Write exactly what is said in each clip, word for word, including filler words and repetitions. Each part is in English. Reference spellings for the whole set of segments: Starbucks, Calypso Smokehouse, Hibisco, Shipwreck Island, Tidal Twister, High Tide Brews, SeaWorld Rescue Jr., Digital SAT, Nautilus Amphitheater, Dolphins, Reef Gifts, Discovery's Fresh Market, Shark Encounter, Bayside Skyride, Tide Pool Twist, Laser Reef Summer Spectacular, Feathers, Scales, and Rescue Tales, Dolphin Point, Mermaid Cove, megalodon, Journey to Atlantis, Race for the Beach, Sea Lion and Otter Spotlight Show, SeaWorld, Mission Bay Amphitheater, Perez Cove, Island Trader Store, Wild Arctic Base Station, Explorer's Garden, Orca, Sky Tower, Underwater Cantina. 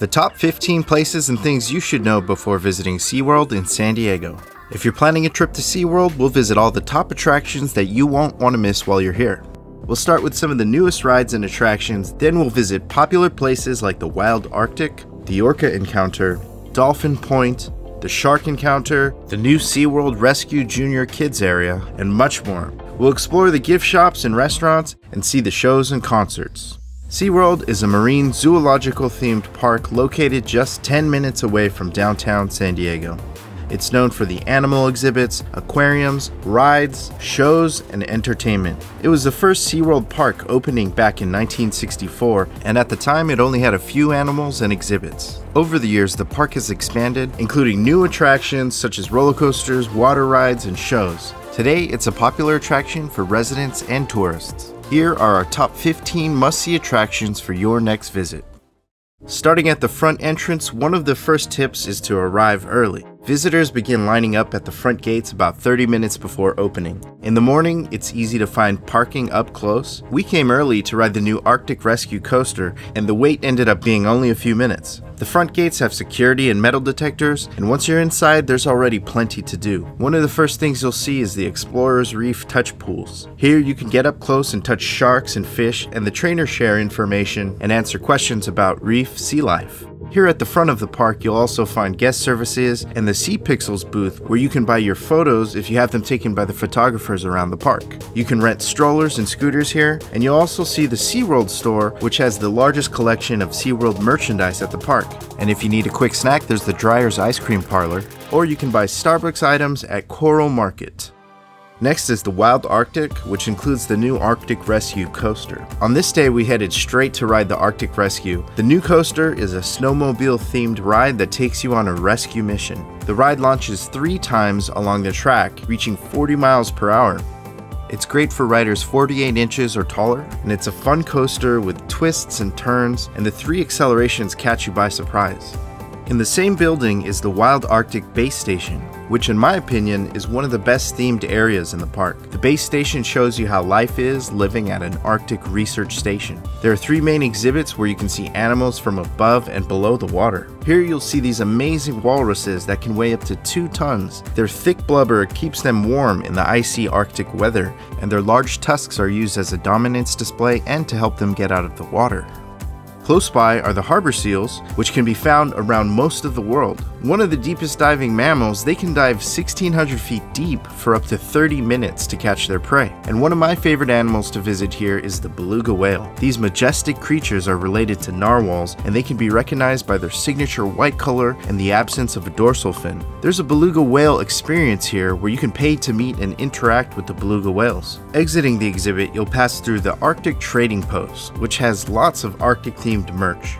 The top fifteen places and things you should know before visiting SeaWorld in San Diego. If you're planning a trip to SeaWorld, we'll visit all the top attractions that you won't want to miss while you're here. We'll start with some of the newest rides and attractions, then we'll visit popular places like the Wild Arctic, the Orca Encounter, Dolphin Point, the Shark Encounter, the new SeaWorld Rescue Junior Kids area, and much more. We'll explore the gift shops and restaurants and see the shows and concerts. SeaWorld is a marine zoological-themed park located just ten minutes away from downtown San Diego. It's known for the animal exhibits, aquariums, rides, shows, and entertainment. It was the first SeaWorld park opening back in nineteen sixty-four, and at the time it only had a few animals and exhibits. Over the years, the park has expanded, including new attractions such as roller coasters, water rides, and shows. Today, it's a popular attraction for residents and tourists. Here are our top fifteen must-see attractions for your next visit. Starting at the front entrance, one of the first tips is to arrive early. Visitors begin lining up at the front gates about thirty minutes before opening. In the morning, it's easy to find parking up close. We came early to ride the new Arctic Rescue Coaster, and the wait ended up being only a few minutes. The front gates have security and metal detectors, and once you're inside, there's already plenty to do. One of the first things you'll see is the Explorer's Reef touch pools. Here, you can get up close and touch sharks and fish, and the trainers share information and answer questions about reef sea life. Here at the front of the park, you'll also find guest services and the Sea Pixels booth, where you can buy your photos if you have them taken by the photographers around the park. You can rent strollers and scooters here, and you'll also see the SeaWorld store, which has the largest collection of SeaWorld merchandise at the park. And if you need a quick snack, there's the Dryer's Ice Cream Parlor, or you can buy Starbucks items at Coral Market. Next is the Wild Arctic, which includes the new Arctic Rescue Coaster. On this day, we headed straight to ride the Arctic Rescue. The new coaster is a snowmobile-themed ride that takes you on a rescue mission. The ride launches three times along the track, reaching forty miles per hour. It's great for riders forty-eight inches or taller, and it's a fun coaster with twists and turns, and the three accelerations catch you by surprise. In the same building is the Wild Arctic Base Station, which in my opinion is one of the best themed areas in the park. The base station shows you how life is living at an Arctic research station. There are three main exhibits where you can see animals from above and below the water. Here you'll see these amazing walruses that can weigh up to two tons. Their thick blubber keeps them warm in the icy Arctic weather, and their large tusks are used as a dominance display and to help them get out of the water. Close by are the harbor seals, which can be found around most of the world. One of the deepest diving mammals, they can dive sixteen hundred feet deep for up to thirty minutes to catch their prey. And one of my favorite animals to visit here is the beluga whale. These majestic creatures are related to narwhals, and they can be recognized by their signature white color and the absence of a dorsal fin. There's a beluga whale experience here where you can pay to meet and interact with the beluga whales. Exiting the exhibit, you'll pass through the Arctic Trading Post, which has lots of Arctic-themed merch.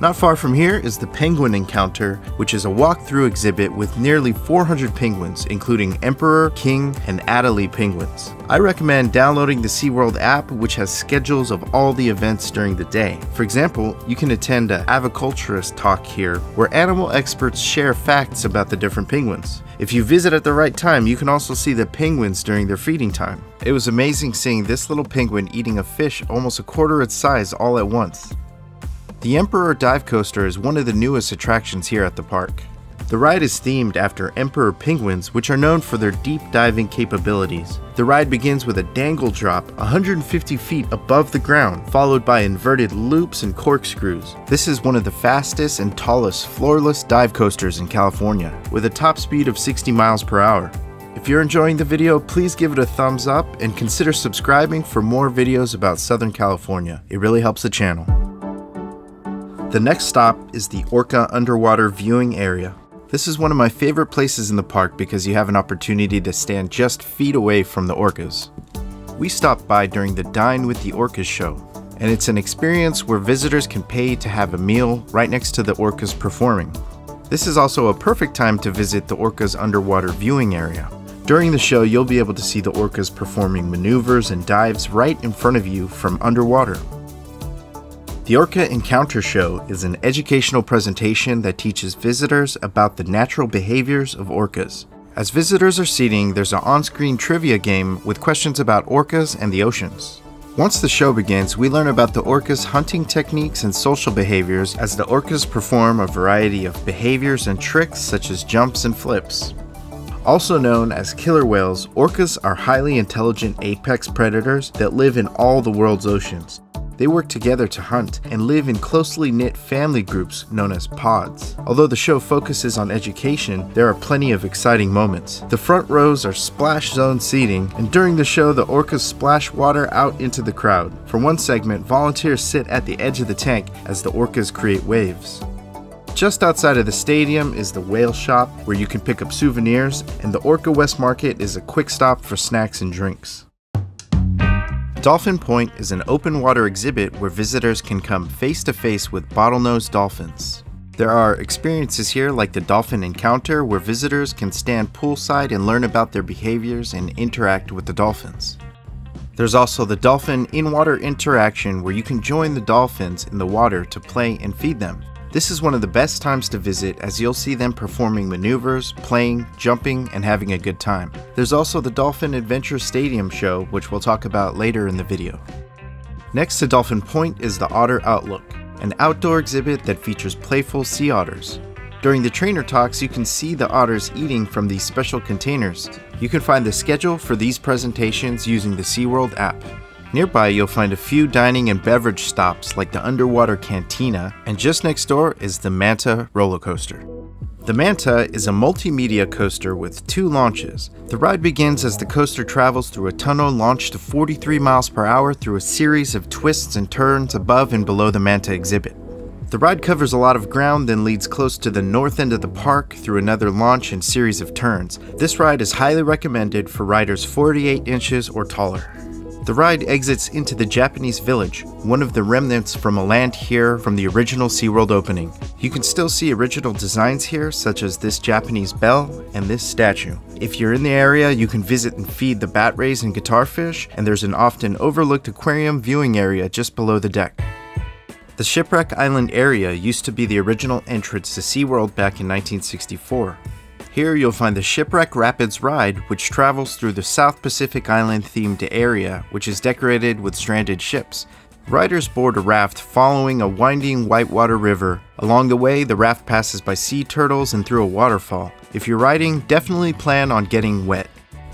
Not far from here is the Penguin Encounter, which is a walk-through exhibit with nearly four hundred penguins, including Emperor, King, and Adelie penguins. I recommend downloading the SeaWorld app, which has schedules of all the events during the day. For example, you can attend an aviculturist talk here, where animal experts share facts about the different penguins. If you visit at the right time, you can also see the penguins during their feeding time. It was amazing seeing this little penguin eating a fish almost a quarter its size all at once. The Emperor Dive Coaster is one of the newest attractions here at the park. The ride is themed after emperor penguins, which are known for their deep diving capabilities. The ride begins with a dangle drop one hundred fifty feet above the ground, followed by inverted loops and corkscrews. This is one of the fastest and tallest floorless dive coasters in California, with a top speed of sixty miles per hour. If you're enjoying the video, please give it a thumbs up and consider subscribing for more videos about Southern California. It really helps the channel. The next stop is the Orca Underwater Viewing Area. This is one of my favorite places in the park because you have an opportunity to stand just feet away from the orcas. We stopped by during the Dine with the Orcas show, and it's an experience where visitors can pay to have a meal right next to the orcas performing. This is also a perfect time to visit the Orca's Underwater Viewing Area. During the show, you'll be able to see the orcas performing maneuvers and dives right in front of you from underwater. The Orca Encounter Show is an educational presentation that teaches visitors about the natural behaviors of orcas. As visitors are seating, there's an on-screen trivia game with questions about orcas and the oceans. Once the show begins, we learn about the orcas' hunting techniques and social behaviors as the orcas perform a variety of behaviors and tricks such as jumps and flips. Also known as killer whales, orcas are highly intelligent apex predators that live in all the world's oceans. They work together to hunt and live in closely knit family groups known as pods. Although the show focuses on education, there are plenty of exciting moments. The front rows are splash zone seating, and during the show the orcas splash water out into the crowd. For one segment, volunteers sit at the edge of the tank as the orcas create waves. Just outside of the stadium is the whale shop where you can pick up souvenirs, and the Orca West Market is a quick stop for snacks and drinks. Dolphin Point is an open water exhibit where visitors can come face to face with bottlenose dolphins. There are experiences here like the Dolphin Encounter where visitors can stand poolside and learn about their behaviors and interact with the dolphins. There's also the Dolphin In-Water Interaction where you can join the dolphins in the water to play and feed them. This is one of the best times to visit as you'll see them performing maneuvers, playing, jumping, and having a good time. There's also the Dolphin Adventure Stadium show, which we'll talk about later in the video. Next to Dolphin Point is the Otter Outlook, an outdoor exhibit that features playful sea otters. During the trainer talks, you can see the otters eating from these special containers. You can find the schedule for these presentations using the SeaWorld app. Nearby, you'll find a few dining and beverage stops like the Underwater Cantina, and just next door is the Manta roller coaster. The Manta is a multimedia coaster with two launches. The ride begins as the coaster travels through a tunnel launched to forty-three miles per hour through a series of twists and turns above and below the Manta exhibit. The ride covers a lot of ground, then leads close to the north end of the park through another launch and series of turns. This ride is highly recommended for riders forty-eight inches or taller. The ride exits into the Japanese village, one of the remnants from a land here from the original SeaWorld opening. You can still see original designs here, such as this Japanese bell and this statue. If you're in the area, you can visit and feed the bat rays and guitarfish, and there's an often overlooked aquarium viewing area just below the deck. The Shipwreck Island area used to be the original entrance to SeaWorld back in nineteen sixty-four. Here you'll find the Shipwreck Rapids ride, which travels through the South Pacific Island themed area, which is decorated with stranded ships. Riders board a raft following a winding whitewater river. Along the way, the raft passes by sea turtles and through a waterfall. If you're riding, definitely plan on getting wet.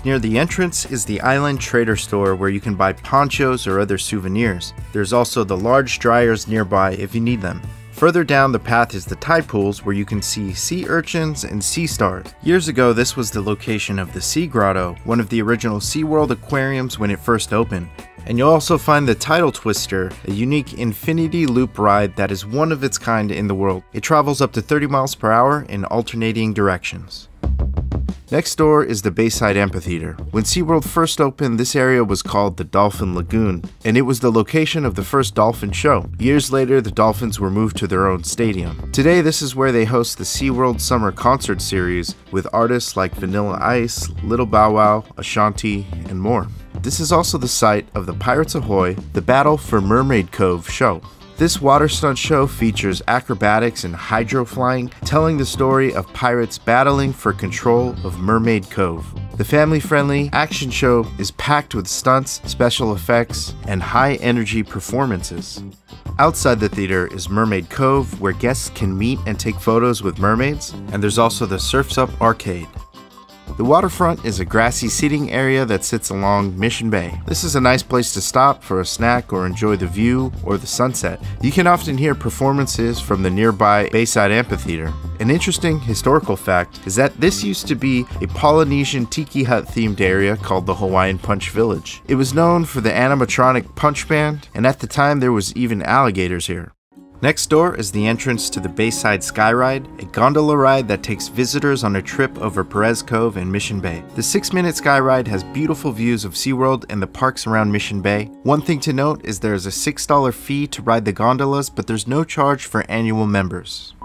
Near the entrance is the Island Trader Store where you can buy ponchos or other souvenirs. There's also the large dryers nearby if you need them. Further down the path is the tide pools where you can see sea urchins and sea stars. Years ago, this was the location of the Sea Grotto, one of the original SeaWorld aquariums when it first opened. And you'll also find the Tidal Twister, a unique infinity loop ride that is one of its kind in the world. It travels up to thirty miles per hour in alternating directions. Next door is the Bayside Amphitheater. When SeaWorld first opened, this area was called the Dolphin Lagoon, and it was the location of the first dolphin show. Years later, the dolphins were moved to their own stadium. Today, this is where they host the SeaWorld Summer Concert Series with artists like Vanilla Ice, Little Bow Wow, Ashanti, and more. This is also the site of the Pirates Ahoy! The Battle for Mermaid Cove show. This water stunt show features acrobatics and hydro flying, telling the story of pirates battling for control of Mermaid Cove. The family-friendly action show is packed with stunts, special effects, and high-energy performances. Outside the theater is Mermaid Cove, where guests can meet and take photos with mermaids, and there's also the Surf's Up Arcade. The waterfront is a grassy seating area that sits along Mission Bay. This is a nice place to stop for a snack or enjoy the view or the sunset. You can often hear performances from the nearby Bayside Amphitheater. An interesting historical fact is that this used to be a Polynesian tiki hut themed area called the Hawaiian Punch Village. It was known for the animatronic punch band, and at the time there was even alligators here. Next door is the entrance to the Bayside Skyride, a gondola ride that takes visitors on a trip over Perez Cove and Mission Bay. The six minute Skyride has beautiful views of SeaWorld and the parks around Mission Bay. One thing to note is there is a six dollar fee to ride the gondolas, but there's no charge for annual members.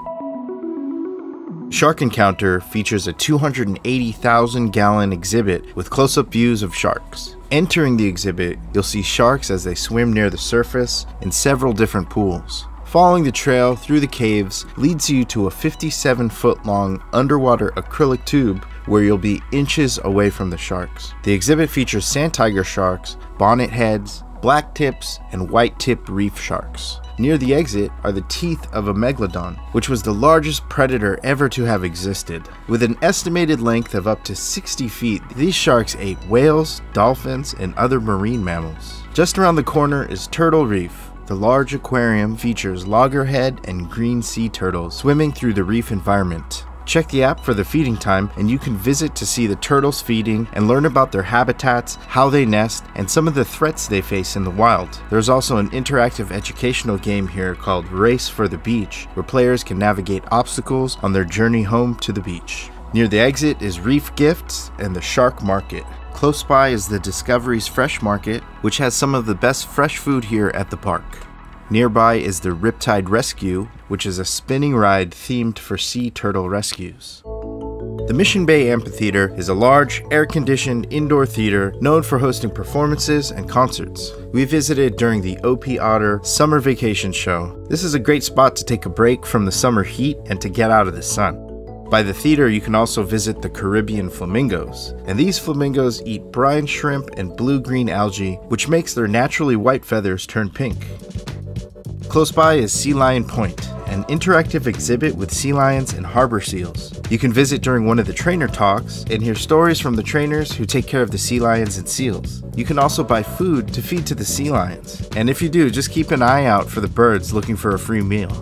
Shark Encounter features a two hundred eighty thousand gallon exhibit with close-up views of sharks. Entering the exhibit, you'll see sharks as they swim near the surface in several different pools. Following the trail through the caves leads you to a fifty-seven foot long underwater acrylic tube where you'll be inches away from the sharks. The exhibit features sand tiger sharks, bonnet heads, black tips, and white tipped reef sharks. Near the exit are the teeth of a megalodon, which was the largest predator ever to have existed. With an estimated length of up to sixty feet, these sharks ate whales, dolphins, and other marine mammals. Just around the corner is Turtle Reef. The large aquarium features loggerhead and green sea turtles swimming through the reef environment. Check the app for the feeding time, and you can visit to see the turtles feeding and learn about their habitats, how they nest, and some of the threats they face in the wild. There's also an interactive educational game here called Race for the Beach, where players can navigate obstacles on their journey home to the beach. Near the exit is Reef Gifts and the Shark Market. Close by is the Discovery's Fresh Market, which has some of the best fresh food here at the park. Nearby is the Riptide Rescue, which is a spinning ride themed for sea turtle rescues. The Mission Bay Amphitheater is a large, air-conditioned indoor theater known for hosting performances and concerts. We visited during the O P Otter Summer Vacation Show. This is a great spot to take a break from the summer heat and to get out of the sun. By the theater, you can also visit the Caribbean flamingos, and these flamingos eat brine shrimp and blue-green algae, which makes their naturally white feathers turn pink. Close by is Sea Lion Point, an interactive exhibit with sea lions and harbor seals. You can visit during one of the trainer talks and hear stories from the trainers who take care of the sea lions and seals. You can also buy food to feed to the sea lions, and if you do, just keep an eye out for the birds looking for a free meal.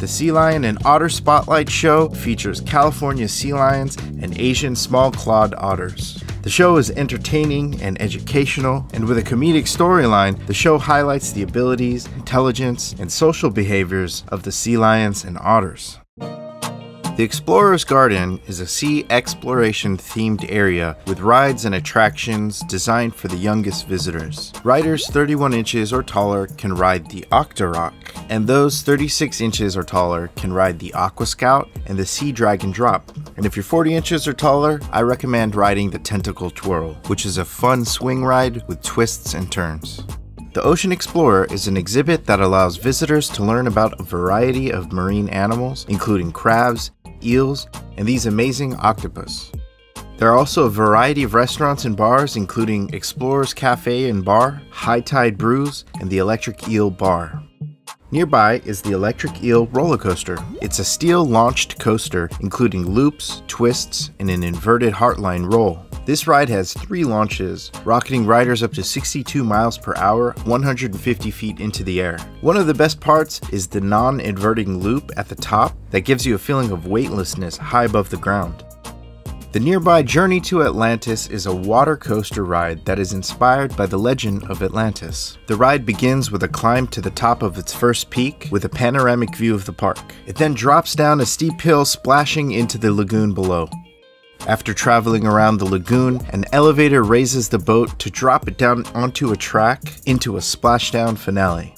The Sea Lion and Otter Spotlight Show features California sea lions and Asian small-clawed otters. The show is entertaining and educational, and with a comedic storyline, the show highlights the abilities, intelligence, and social behaviors of the sea lions and otters. The Explorer's Garden is a sea exploration-themed area with rides and attractions designed for the youngest visitors. Riders thirty-one inches or taller can ride the Octorock, and those thirty-six inches or taller can ride the Aqua Scout and the Sea Dragon Drop. And if you're forty inches or taller, I recommend riding the Tentacle Twirl, which is a fun swing ride with twists and turns. The Ocean Explorer is an exhibit that allows visitors to learn about a variety of marine animals, including crabs, eels, and these amazing octopus. There are also a variety of restaurants and bars, including Explorer's Cafe and Bar, High Tide Brews, and the Electric Eel Bar. Nearby is the Electric Eel Roller Coaster. It's a steel-launched coaster, including loops, twists, and an inverted heartline roll. This ride has three launches, rocketing riders up to sixty-two miles per hour, one hundred fifty feet into the air. One of the best parts is the non-inverting loop at the top that gives you a feeling of weightlessness high above the ground. The nearby Journey to Atlantis is a water coaster ride that is inspired by the legend of Atlantis. The ride begins with a climb to the top of its first peak with a panoramic view of the park. It then drops down a steep hill, splashing into the lagoon below. After traveling around the lagoon, an elevator raises the boat to drop it down onto a track into a splashdown finale.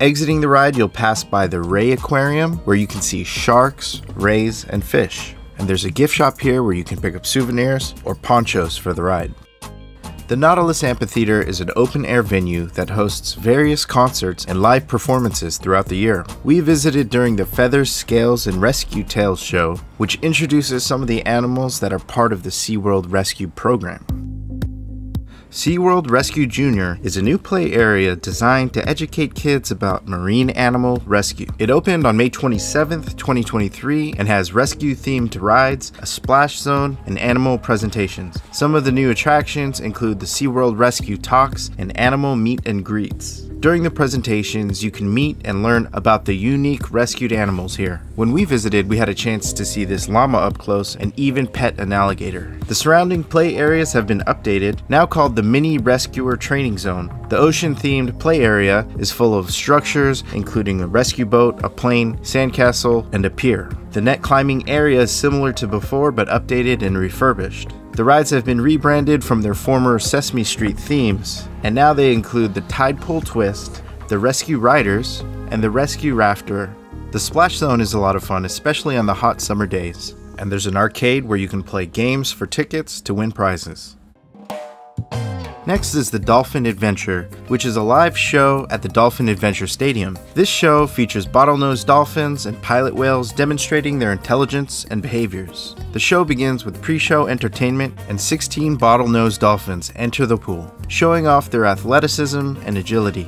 Exiting the ride, you'll pass by the Ray Aquarium, where you can see sharks, rays, and fish. And there's a gift shop here where you can pick up souvenirs or ponchos for the ride. The Nautilus Amphitheater is an open-air venue that hosts various concerts and live performances throughout the year. We visited during the Feathers, Scales, and Rescue Tales show, which introduces some of the animals that are part of the SeaWorld Rescue program. SeaWorld Rescue Junior is a new play area designed to educate kids about marine animal rescue. It opened on May twenty-seventh, twenty twenty-three, and has rescue-themed rides, a splash zone, and animal presentations. Some of the new attractions include the SeaWorld Rescue Talks and Animal Meet and Greets. During the presentations, you can meet and learn about the unique rescued animals here. When we visited, we had a chance to see this llama up close and even pet an alligator. The surrounding play areas have been updated, now called the Mini Rescuer Training Zone. The ocean-themed play area is full of structures, including a rescue boat, a plane, sandcastle, and a pier. The net climbing area is similar to before, but updated and refurbished. The rides have been rebranded from their former Sesame Street themes, and now they include the Tide Pool Twist, the Rescue Riders, and the Rescue Rafter. The Splash Zone is a lot of fun, especially on the hot summer days. And there's an arcade where you can play games for tickets to win prizes. Next is the Dolphin Adventure, which is a live show at the Dolphin Adventure Stadium. This show features bottlenose dolphins and pilot whales demonstrating their intelligence and behaviors. The show begins with pre-show entertainment and sixteen bottlenose dolphins enter the pool, showing off their athleticism and agility.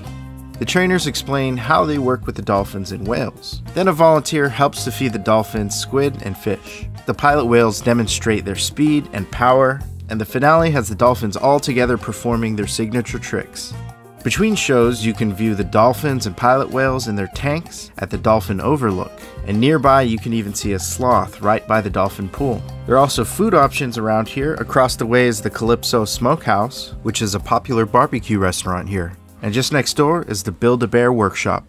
The trainers explain how they work with the dolphins and whales. Then a volunteer helps to feed the dolphins squid and fish. The pilot whales demonstrate their speed and power, and the finale has the dolphins all together performing their signature tricks. Between shows, you can view the dolphins and pilot whales in their tanks at the Dolphin Overlook, and nearby you can even see a sloth right by the dolphin pool. There are also food options around here. Across the way is the Calypso Smokehouse, which is a popular barbecue restaurant here. And just next door is the Build-A-Bear Workshop.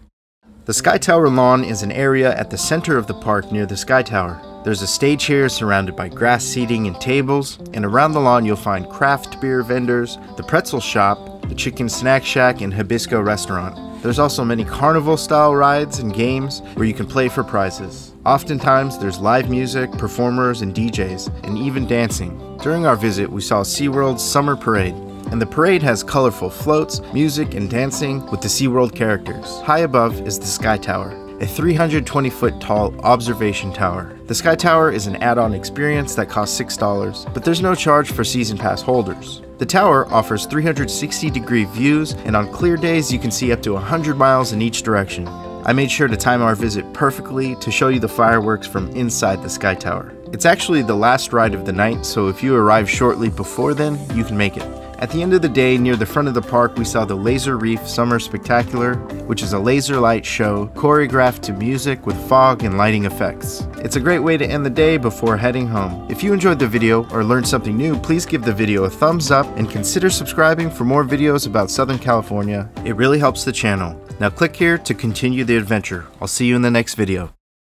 The Sky Tower lawn is an area at the center of the park near the Sky Tower. There's a stage here surrounded by grass seating and tables, and around the lawn you'll find craft beer vendors, the pretzel shop, the chicken snack shack, and Hibisco restaurant. There's also many carnival-style rides and games where you can play for prizes. Oftentimes there's live music, performers, and D Js, and even dancing. During our visit, we saw SeaWorld's Summer Parade. And the parade has colorful floats, music, and dancing with the SeaWorld characters. High above is the Sky Tower, a three hundred twenty foot tall observation tower. The Sky Tower is an add-on experience that costs six dollars, but there's no charge for season pass holders. The tower offers three hundred sixty degree views, and on clear days you can see up to one hundred miles in each direction. I made sure to time our visit perfectly to show you the fireworks from inside the Sky Tower. It's actually the last ride of the night, so if you arrive shortly before then, you can make it. At the end of the day, near the front of the park, we saw the Laser Reef Summer Spectacular, which is a laser light show choreographed to music with fog and lighting effects. It's a great way to end the day before heading home. If you enjoyed the video or learned something new, please give the video a thumbs up and consider subscribing for more videos about Southern California. It really helps the channel. Now click here to continue the adventure. I'll see you in the next video.